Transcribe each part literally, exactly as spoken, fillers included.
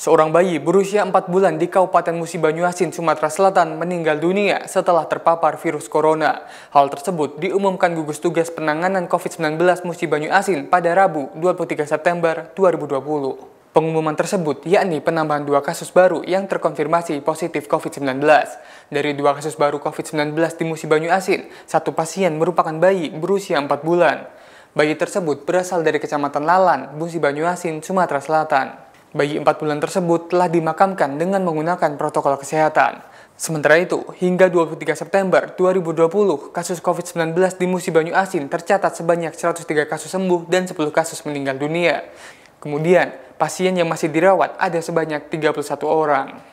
Seorang bayi berusia empat bulan di Kabupaten Musi Banyuasin, Sumatera Selatan meninggal dunia setelah terpapar virus corona. Hal tersebut diumumkan Gugus Tugas Penanganan COVID sembilan belas Musi Banyuasin pada Rabu dua puluh tiga September dua ribu dua puluh. Pengumuman tersebut yakni penambahan dua kasus baru yang terkonfirmasi positif COVID sembilan belas. Dari dua kasus baru COVID sembilan belas di Musi Banyuasin, satu pasien merupakan bayi berusia empat bulan. Bayi tersebut berasal dari Kecamatan Lalan, Musi Banyuasin, Sumatera Selatan. Bayi empat bulan tersebut telah dimakamkan dengan menggunakan protokol kesehatan. Sementara itu, hingga dua puluh tiga September dua ribu dua puluh, kasus COVID sembilan belas di Musi Banyuasin tercatat sebanyak seratus tiga kasus sembuh dan sepuluh kasus meninggal dunia. Kemudian, pasien yang masih dirawat ada sebanyak tiga puluh satu orang.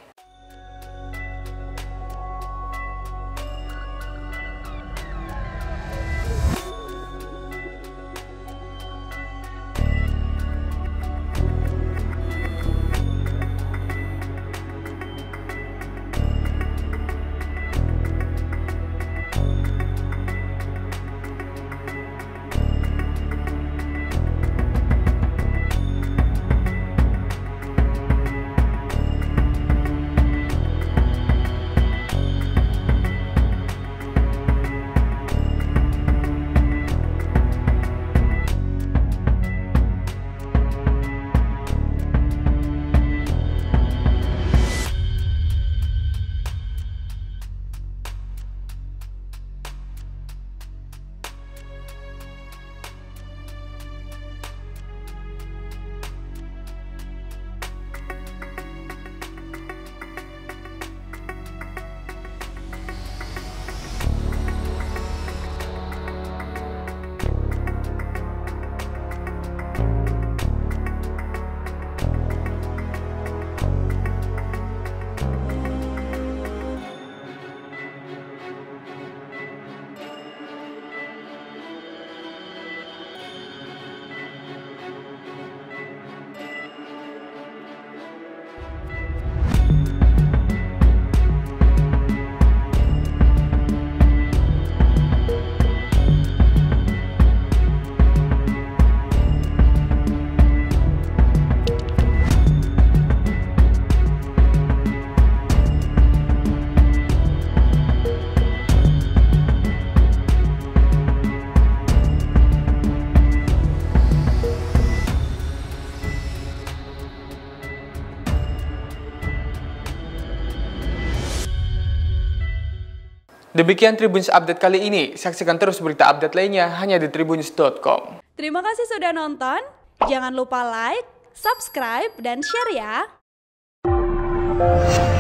Demikian Tribunnews Update kali ini. Saksikan terus berita update lainnya hanya di tribunnews dot com. Terima kasih sudah nonton. Jangan lupa like, subscribe, dan share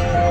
ya.